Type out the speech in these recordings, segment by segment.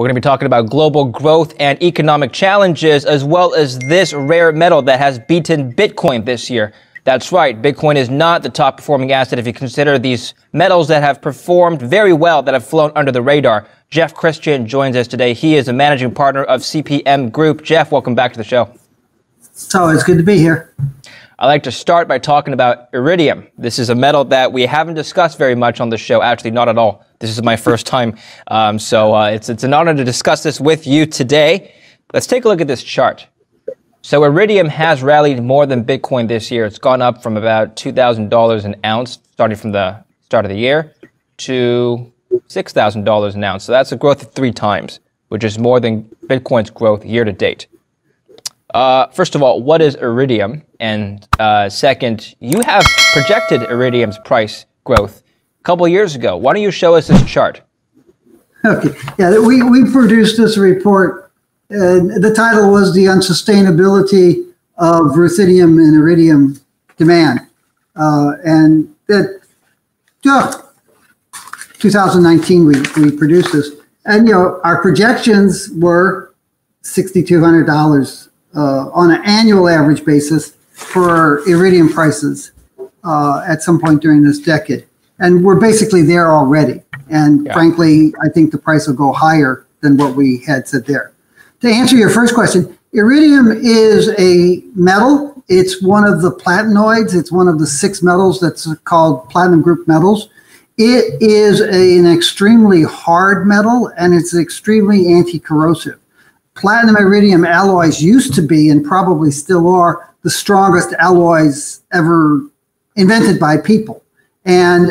We're going to be talking about global growth and economic challenges, as well as this rare metal that has beaten Bitcoin this year. That's right, Bitcoin is not the top performing asset if you consider these metals that have performed very well, that have flown under the radar. Jeff Christian joins us today. He is a managing partner of CPM Group. Jeff, welcome back to the show. It's always good to be here. I'd like to start by talking about Iridium. This is a metal that we haven't discussed very much on the show, actually not at all. This is my first time, so it's an honor to discuss this with you today. Let's take a look at this chart. So Iridium has rallied more than Bitcoin this year. It's gone up from about $2,000 an ounce, starting from the start of the year, to $6,000 an ounce. So that's a growth of 3 times, which is more than Bitcoin's growth year to date. First of all, what is Iridium? And second, you have projected Iridium's price growth a couple years ago. Why don't you show us this chart? Okay. Yeah, we produced this report. The title was The Unsustainability of Ruthenium and Iridium Demand. And that 2019 we produced this. And you know, our projections were $6,200 on an annual average basis for Iridium prices at some point during this decade. And we're basically there already. And yeah, frankly, I think the price will go higher than what we had said there. To answer your first question, Iridium is a metal. It's one of the platinoids. It's one of the 6 metals that's called Platinum Group metals. It is an extremely hard metal, and it's extremely anti-corrosive. Platinum Iridium alloys used to be, and probably still are, the strongest alloys ever invented by people. And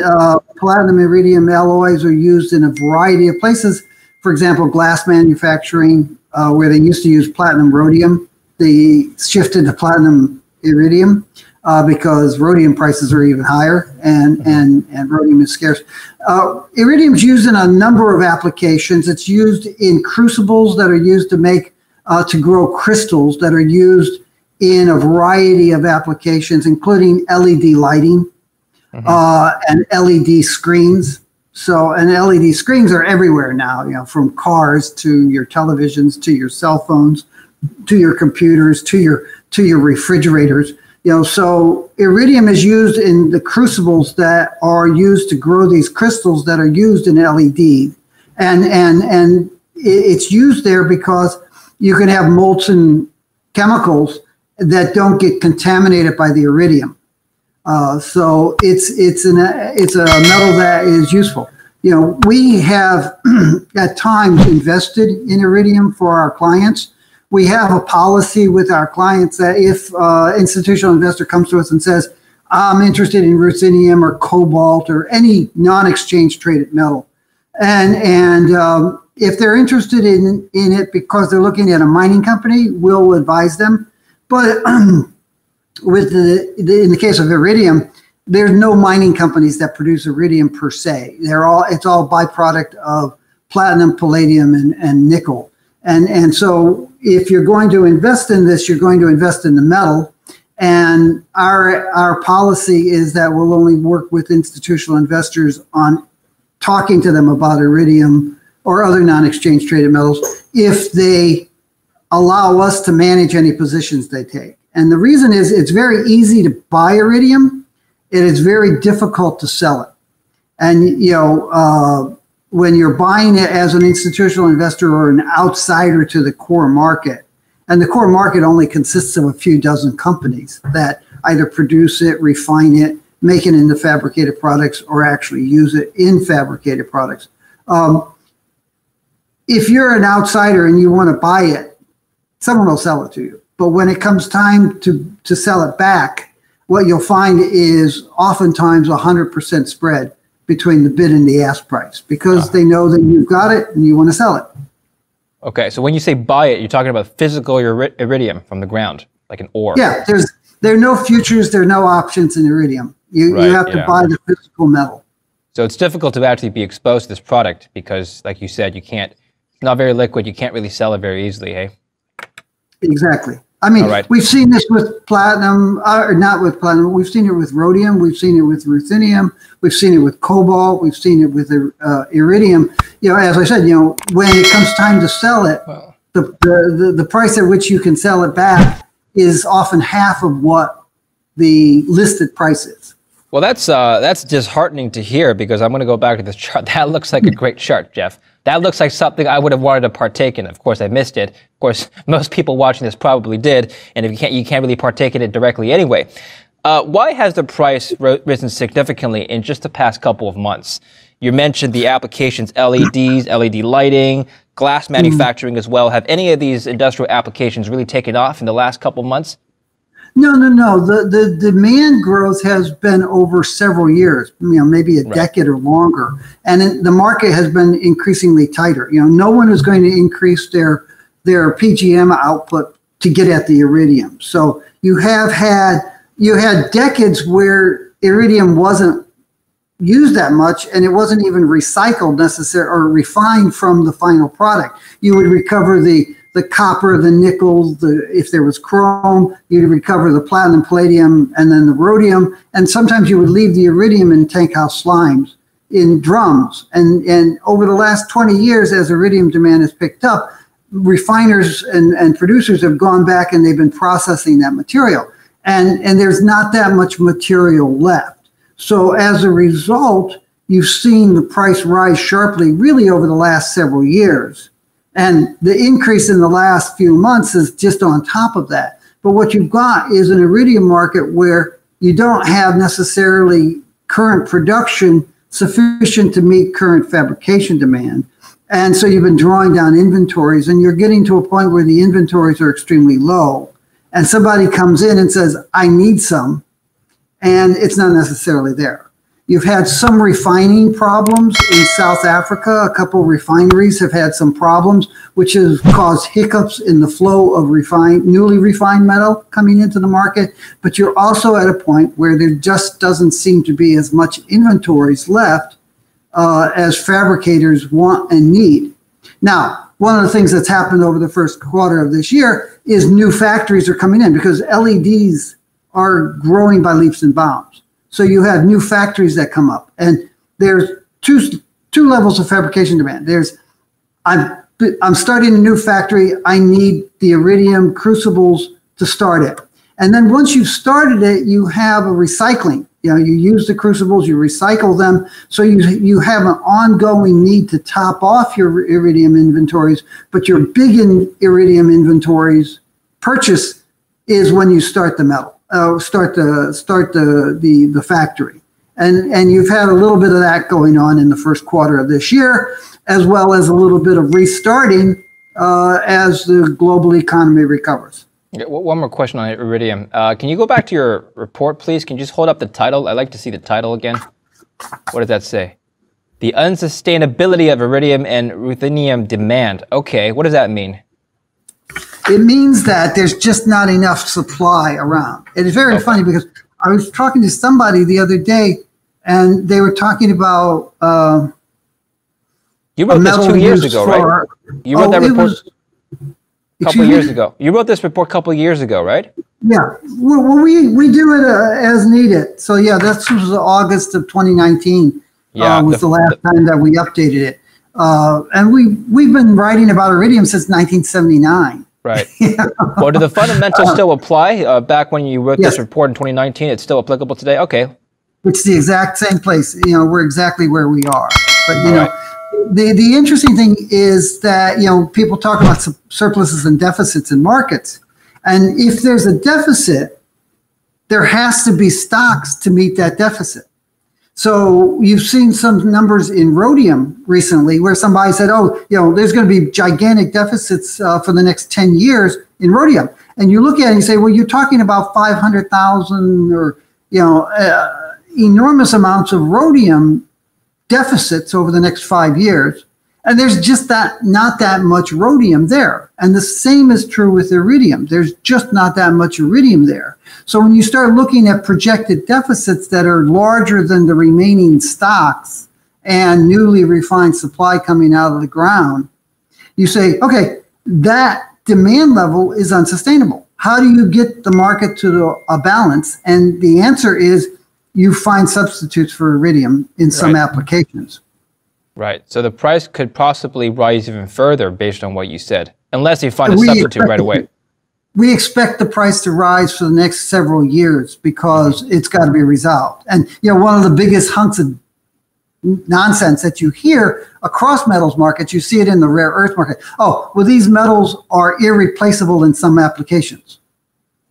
Platinum Iridium alloys are used in a variety of places. For example, glass manufacturing, where they used to use platinum rhodium, they shifted to platinum iridium because rhodium prices are even higher, and rhodium is scarce. Iridium is used in a number of applications. It's used in crucibles that are used to make to grow crystals that are used in a variety of applications, including LED lighting and LED screens. So, and LED screens are everywhere now, you know, from cars to your televisions, to your cell phones, to your computers, to your refrigerators, you know. So Iridium is used in the crucibles that are used to grow these crystals that are used in LED. And it's used there because you can have molten chemicals that don't get contaminated by the Iridium. So it's a metal that is useful. You know, we have at times invested in Iridium for our clients. We have a policy with our clients that if institutional investor comes to us and says, I'm interested in Ruthenium or Cobalt or any non-exchange traded metal, and if they're interested in it because they're looking at a mining company, we'll advise them. But in the case of Iridium, there's no mining companies that produce Iridium per se. It's all byproduct of platinum, palladium, and nickel. And so if you're going to invest in this, you're going to invest in the metal. And our policy is that we'll only work with institutional investors on talking to them about Iridium or other non-exchange traded metals if they allow us to manage any positions they take. And the reason is it's very easy to buy Iridium. It is very difficult to sell it. And, you know, when you're buying it as an institutional investor or an outsider to the core market, and the core market only consists of a few dozen companies that either produce it, refine it, make it into fabricated products, or actually use it in fabricated products. If you're an outsider and you want to buy it, someone will sell it to you. But when it comes time to sell it back, what you'll find is oftentimes 100% spread between the bid and the ask price, because they know that you've got it and you want to sell it. Okay, so when you say buy it, you're talking about physical Iridium from the ground, like an ore. Yeah, there are no futures, there are no options in Iridium. You have to buy the physical metal. So it's difficult to actually be exposed to this product because, like you said, you can't. It's not very liquid. You can't really sell it very easily, hey? Exactly. I mean, we've seen this with platinum, or not with platinum. We've seen it with rhodium. We've seen it with ruthenium. We've seen it with cobalt. We've seen it with iridium. You know, as I said, you know, when it comes time to sell it, wow, the price at which you can sell it back is often half of what the listed price is. Well, that's disheartening to hear, because I'm going to go back to this chart. That looks like a great chart, Jeff. That looks like something I would have wanted to partake in. Of course, I missed it. Of course, most people watching this probably did. And if you can't really partake in it directly anyway. Why has the price risen significantly in just the past couple of months? You mentioned the applications, LEDs, LED lighting, glass manufacturing as well. Have any of these industrial applications really taken off in the last couple of months? No, no, no. The demand growth has been over several years, you know, maybe a decade or longer. And the market has been increasingly tighter. You know, no one is going to increase their PGM output to get at the iridium. So you have had, you had decades where iridium wasn't used that much, and it wasn't even recycled necessarily or refined from the final product. You would recover the copper, the nickel, if there was chrome, you'd recover the platinum, palladium, and then the rhodium. And sometimes you would leave the iridium in tank house slimes in drums. And over the last 20 years, as iridium demand has picked up, refiners and producers have gone back and they've been processing that material. And there's not that much material left. So as a result, you've seen the price rise sharply really over the last several years. And the increase in the last few months is just on top of that. But what you've got is an iridium market where you don't have necessarily current production sufficient to meet current fabrication demand. And so you've been drawing down inventories, and you're getting to a point where the inventories are extremely low. And somebody comes in and says, I need some, and it's not necessarily there. You've had some refining problems in South Africa. A couple refineries have had some problems, which has caused hiccups in the flow of newly refined metal coming into the market. But you're also at a point where there just doesn't seem to be as much inventories left as fabricators want and need. Now, one of the things that's happened over the first quarter of this year is new factories are coming in, because LEDs are growing by leaps and bounds. So you have new factories that come up, and there's two levels of fabrication demand. There's, I'm starting a new factory. I need the iridium crucibles to start it. And then once you've started it, you have a recycling. You know, you use the crucibles, you recycle them. So you have an ongoing need to top off your iridium inventories, but your big iridium inventories purchase is when you start the metal. Start the factory, and you've had a little bit of that going on in the first quarter of this year, as well as a little bit of restarting as the global economy recovers. Okay, one more question on iridium. Can you go back to your report, please? Can you just hold up the title? I'd like to see the title again. What does that say? The unsustainability of iridium and ruthenium demand. Okay, what does that mean? It means that there's just not enough supply around. It is very funny, because I was talking to somebody the other day, and they were talking about you wrote this 2 years ago, right? You wrote that report a couple years ago. You wrote this report a couple years ago, right? Yeah. Well, we do it as needed. So yeah, that was August of 2019. Yeah, was the last time that we updated it, and we've been writing about iridium since 1979. Right. Yeah. Well, do the fundamentals still apply? Back when you wrote this report in 2019, it's still applicable today? Okay. It's the exact same place. You know, we're exactly where we are. But, you know, the interesting thing is that, you know, people talk about surpluses and deficits in markets. And if there's a deficit, there has to be stocks to meet that deficit. So you've seen some numbers in rhodium recently where somebody said, oh, you know, there's going to be gigantic deficits for the next 10 years in rhodium. And you look at it and you say, well, you're talking about 500,000 or, you know, enormous amounts of rhodium deficits over the next 5 years. And there's just not that much rhodium there. And the same is true with iridium. There's just not that much iridium there. So when you start looking at projected deficits that are larger than the remaining stocks and newly refined supply coming out of the ground, you say, okay, that demand level is unsustainable. how do you get the market to a balance? And the answer is you find substitutes for iridium in some applications. Right. So the price could possibly rise even further based on what you said, unless you find a substitute right away. We expect the price to rise for the next several years because it's got to be resolved. And, you know, one of the biggest hunks of nonsense that you hear across metals markets, you see it in the rare earth market. Oh, well, these metals are irreplaceable in some applications.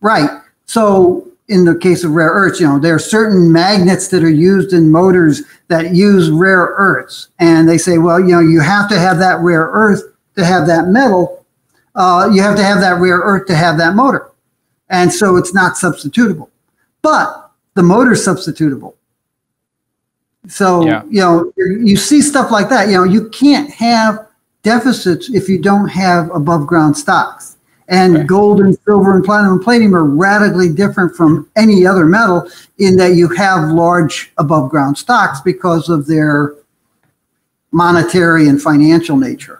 Right. So in the case of rare earths, you know, there are certain magnets that are used in motors that use rare earths. And they say, well, you know, you have to have that rare earth to have that metal. You have to have that rare earth to have that motor. And so it's not substitutable. But the motor's substitutable. So, you know, you see stuff like that. You know, you can't have deficits if you don't have above ground stocks. And gold and silver and platinum are radically different from any other metal in that you have large above ground stocks because of their monetary and financial nature.